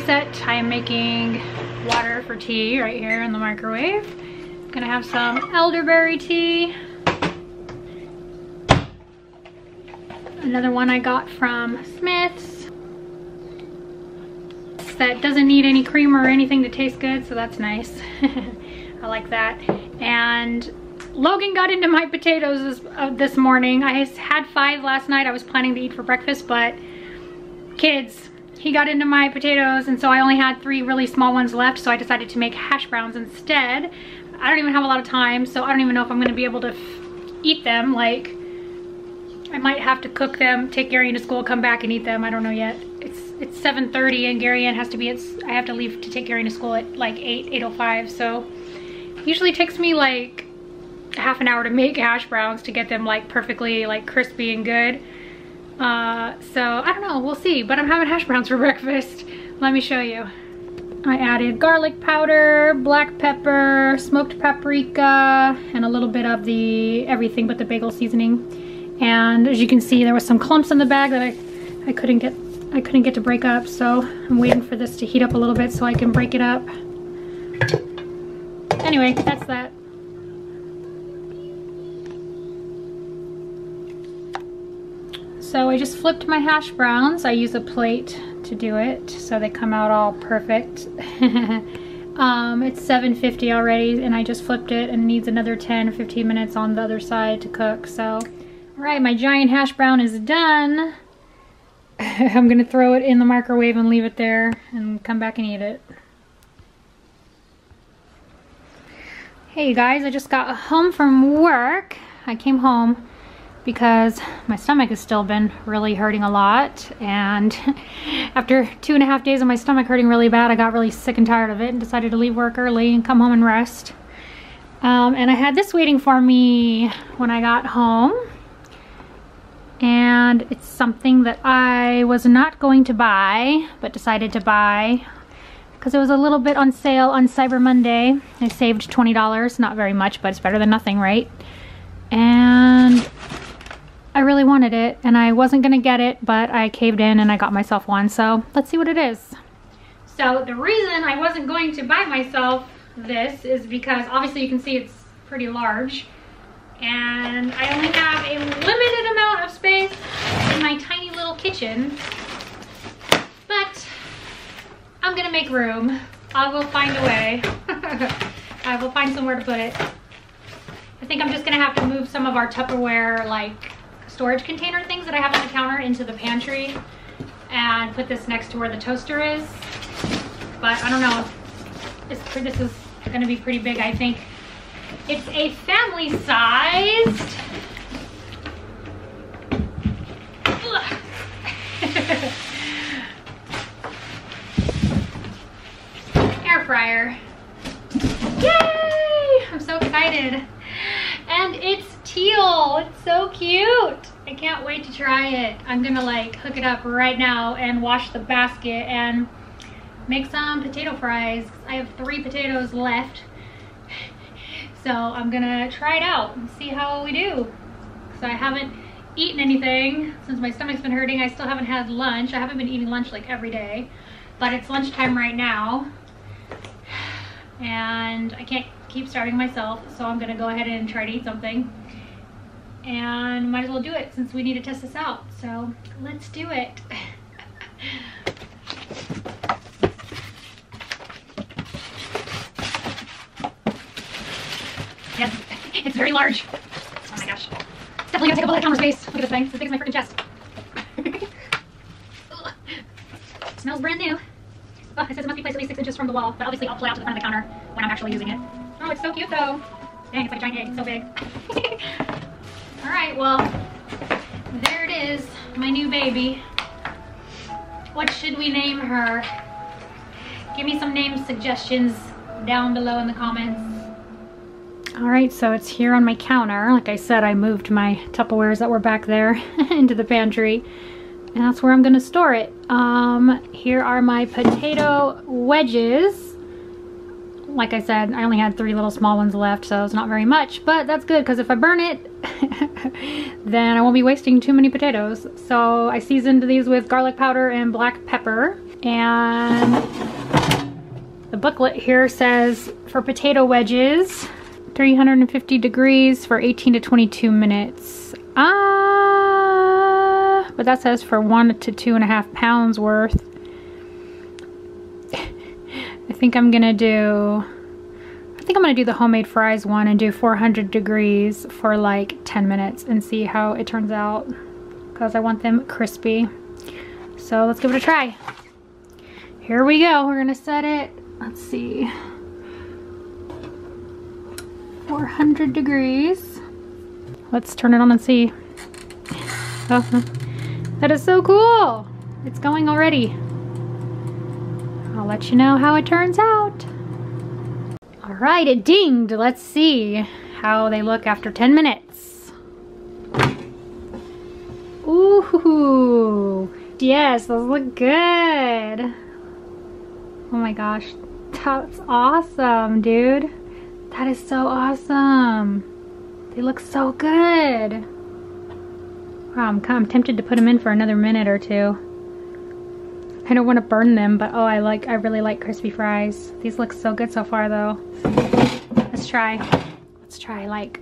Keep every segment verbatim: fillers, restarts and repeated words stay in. Reset. I am making water for tea right here in the microwave. I'm gonna have some elderberry tea. Another one I got from Smith's that doesn't need any cream or anything to taste good, so that's nice. I like that. And Logan got into my potatoes this, uh, this morning. I had five last night. I was planning to eat for breakfast, but kids, he got into my potatoes, and so I only had three really small ones left, so I decided to make hash browns instead. I don't even have a lot of time, so I don't even know if I'm gonna be able to eat them. Like, I might have to cook them, take Gary into school, come back and eat them. I don't know yet. It's it's seven thirty, and Gary has to be at, I have to leave to take Gary to school at like eight, eight oh five, so it usually takes me like half an hour to make hash browns to get them like perfectly like crispy and good. Uh, so I don't know, we'll see, but I'm having hash browns for breakfast. Let me show you. I added garlic powder, black pepper, smoked paprika, and a little bit of the everything but the bagel seasoning. And as you can see, there was some clumps in the bag that I, I couldn't get I couldn't get to break up, so I'm waiting for this to heat up a little bit so I can break it up. Anyway, that's that. So I just flipped my hash browns. I use a plate to do it, so they come out all perfect. um, it's seven fifty already, and I just flipped it, and it needs another ten or fifteen minutes on the other side to cook, so. All right, my giant hash brown is done. I'm gonna throw it in the microwave and leave it there and come back and eat it. Hey you guys, I just got home from work. I came home because my stomach has still been really hurting a lot, and after two and a half days of my stomach hurting really bad, I got really sick and tired of it and decided to leave work early and come home and rest. Um, and I had this waiting for me when I got home. And it's something that I was not going to buy, but decided to buy because it was a little bit on sale on Cyber Monday. I saved twenty dollars, not very much, but it's better than nothing, right? And I really wanted it, and I wasn't gonna get it, but I caved in and I got myself one, so let's see what it is. So the reason I wasn't going to buy myself this is because obviously you can see it's pretty large, and I only have a limited amount of space in my tiny little kitchen, but I'm gonna make room. I'll go find a way. I will find somewhere to put it. I think I'm just gonna have to move some of our Tupperware like storage container things that I have on the counter into the pantry and put this next to where the toaster is, but I don't know. This, this is gonna be pretty big, I think. It's a family-sized. air fryer. Yay! I'm so excited. And it's teal. It's so cute. I can't wait to try it. I'm gonna like hook it up right now and wash the basket and make some potato fries. I have three potatoes left. So I'm gonna try it out and see how we do. So I haven't eaten anything since my stomach's been hurting. I still haven't had lunch. I haven't been eating lunch like every day, but it's lunchtime right now. And I can't keep starving myself. So I'm gonna go ahead and try to eat something, and might as well do it since we need to test this out. So let's do it. Yes, it's very large. Oh my gosh. It's definitely gonna take up a lot of counter space. Look at this thing. It's as big as my freaking chest. It smells brand new. Oh, it says it must be placed at least six inches from the wall, but obviously I'll pull it out to the front of the counter when I'm actually using it. Oh, it's so cute though. Dang, it's like a giant egg. It's so big. All right, well, there it is. My new baby. What should we name her? Give me some name suggestions down below in the comments. All right, so it's here on my counter. Like I said, I moved my Tupperwares that were back there into the pantry, and that's where I'm gonna store it. Um, here are my potato wedges. Like I said, I only had three little small ones left, so it's not very much, but that's good, because if I burn it, then I won't be wasting too many potatoes. So I seasoned these with garlic powder and black pepper, and The booklet here says for potato wedges, three hundred fifty degrees for eighteen to twenty-two minutes. Ah, uh, but that says for one to two and a half pounds worth. I think I'm gonna do, I think I'm gonna do the homemade fries one and do four hundred degrees for like ten minutes and see how it turns out, because I want them crispy. So let's give it a try. Here we go, we're gonna set it, let's see, four hundred degrees. Let's turn it on and see. Oh, that is so cool. It's going already. I'll let you know how it turns out. All right, it dinged. Let's see how they look after ten minutes. Ooh, yes, those look good. Oh my gosh, that's awesome, dude. That is so awesome. They look so good. Wow, I'm, I'm tempted to put them in for another minute or two. I don't want to burn them, but oh, I like, I really like crispy fries. These look so good so far though. Let's try, let's try like,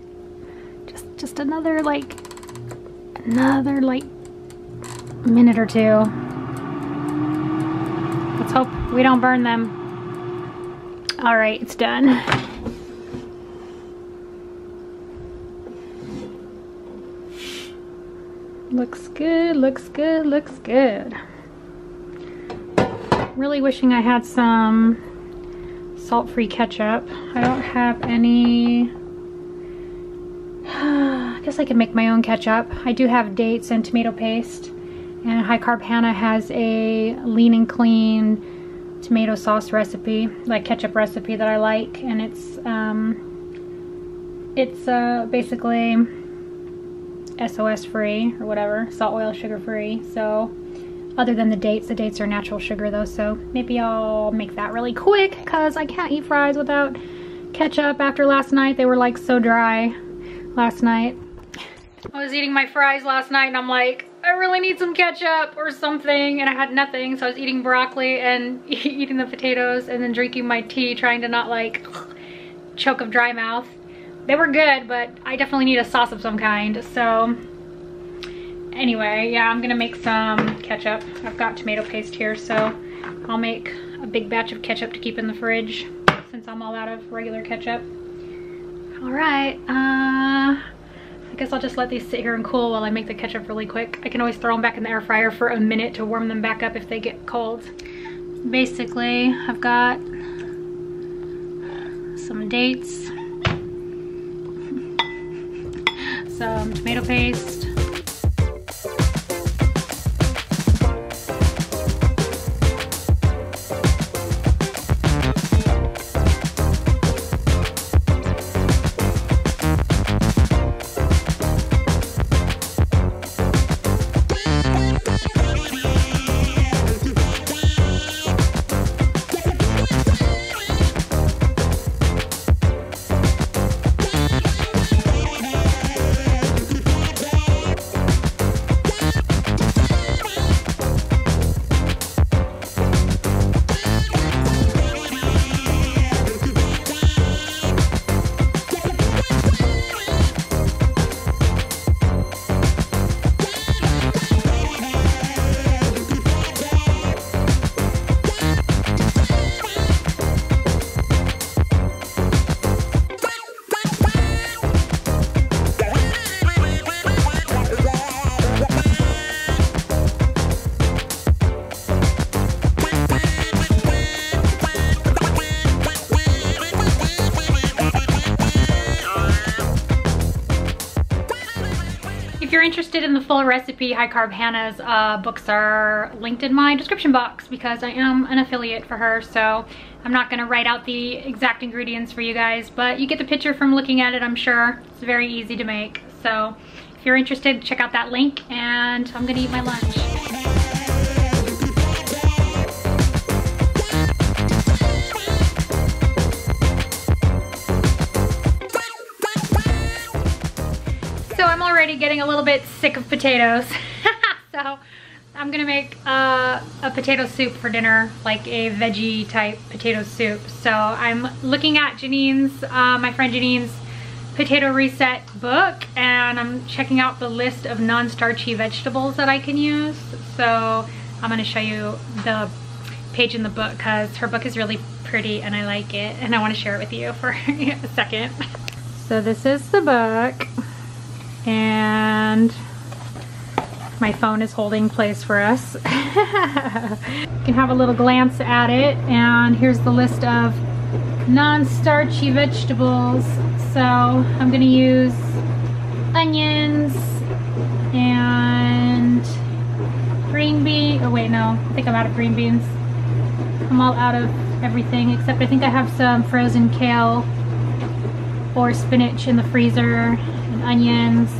just, just another like, another like minute or two. Let's hope we don't burn them. All right, it's done. Looks good, looks good, looks good. Really wishing I had some salt-free ketchup. I don't have any. I guess I could make my own ketchup. I do have dates and tomato paste, and High Carb Hannah has a lean and clean tomato sauce recipe, like ketchup recipe that I like, and it's um, it's uh, basically S O S free or whatever, salt, oil, sugar-free. So. Other than the dates, the dates are natural sugar though, so maybe I'll make that really quick because I can't eat fries without ketchup after last night. They were like so dry last night. I was eating my fries last night and I'm like, I really need some ketchup or something, and I had nothing, so I was eating broccoli and eating the potatoes and then drinking my tea, trying to not like choke of dry mouth. They were good, but I definitely need a sauce of some kind, so. Anyway, yeah, I'm gonna make some ketchup. I've got tomato paste here, so I'll make a big batch of ketchup to keep in the fridge since I'm all out of regular ketchup. All right, uh, I guess I'll just let these sit here and cool while I make the ketchup really quick. I can always throw them back in the air fryer for a minute to warm them back up if they get cold. Basically, I've got some dates, some tomato paste, interested in the full recipe, High Carb Hannah's uh, books are linked in my description box because I am an affiliate for her, so I'm not going to write out the exact ingredients for you guys, but you get the picture from looking at it, I'm sure. It's very easy to make, so if you're interested, check out that link, and I'm going to eat my lunch. Getting a little bit sick of potatoes. So I'm gonna make uh, a potato soup for dinner, like a veggie type potato soup. So I'm looking at Janine's, uh, my friend Janine's Potato Reset book, and I'm checking out the list of non-starchy vegetables that I can use. So I'm gonna show you the page in the book because her book is really pretty and I like it, and I want to share it with you for a second. So this is the book, and my phone is holding place for us. You can have a little glance at it, and here's the list of non-starchy vegetables. So I'm gonna use onions and green bean. Oh wait, no, I think I'm out of green beans. I'm all out of everything except I think I have some frozen kale or spinach in the freezer, and onions.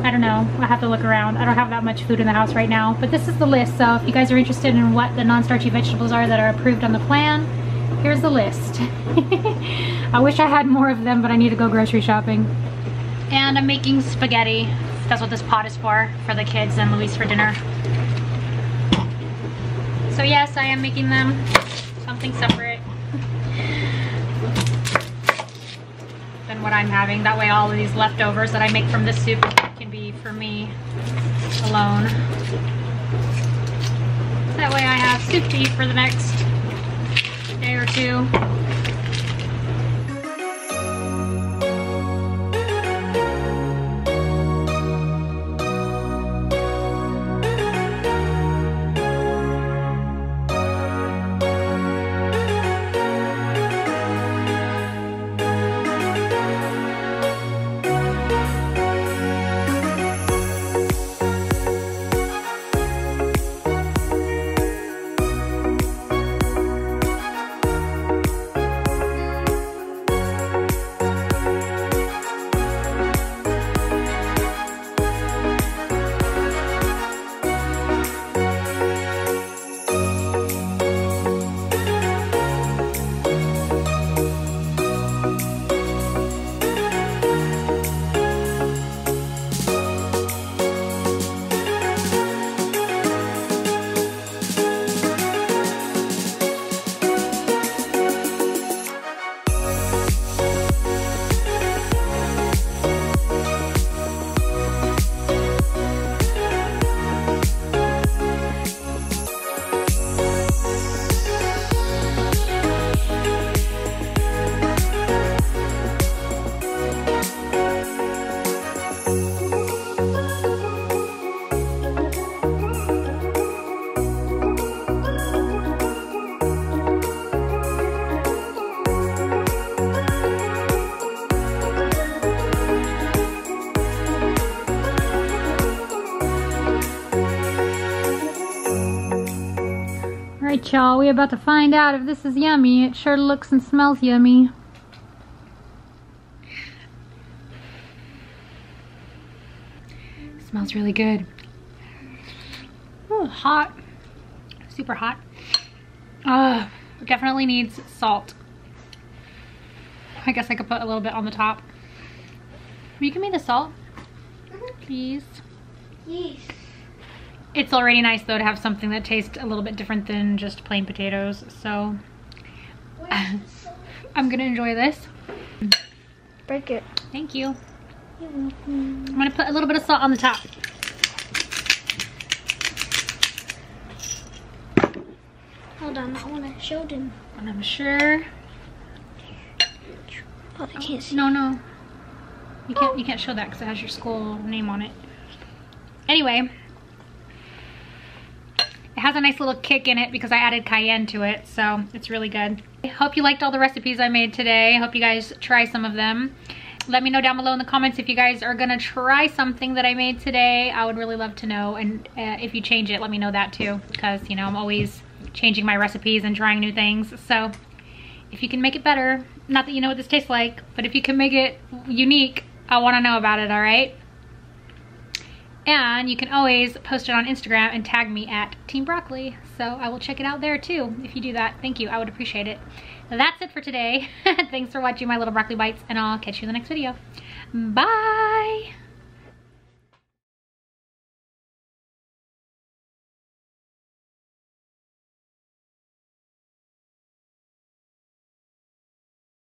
I don't know, I have to look around. I don't have that much food in the house right now, but this is the list. So if you guys are interested in what the non-starchy vegetables are that are approved on the plan, here's the list. I wish I had more of them, but I need to go grocery shopping. And I'm making spaghetti. That's what this pot is for, for the kids and Luis for dinner. So yes, I am making them something separate than what I'm having. That way all of these leftovers that I make from this soup can be for me alone. That way I have soup to eat for the next day or two. Alright y'all, we about to find out if this is yummy. It sure looks and smells yummy. It smells really good. Ooh, hot. Super hot. Uh, it definitely needs salt. I guess I could put a little bit on the top. Will you give me the salt? Please. Yes. It's already nice though to have something that tastes a little bit different than just plain potatoes, so I'm gonna enjoy this. Break it. Thank you. You're welcome. I'm gonna put a little bit of salt on the top. Hold on, I wanna show them. And I'm sure. Oh, they can't see. No, no. You can't. You can't show that because it has your school name on it. Anyway. It has a nice little kick in it because I added cayenne to it, so it's really good. I hope you liked all the recipes I made today. I hope you guys try some of them. Let me know down below in the comments if you guys are gonna try something that I made today. I would really love to know, and uh, if you change it, let me know that too, because you know I'm always changing my recipes and trying new things. So if you can make it better, not that you know what this tastes like, but if you can make it unique, I want to know about it. All right. And you can always post it on Instagram and tag me at Team Broccoli. So I will check it out there too. If you do that, thank you. I would appreciate it. That's it for today. Thanks for watching my little broccoli bites, and I'll catch you in the next video. Bye.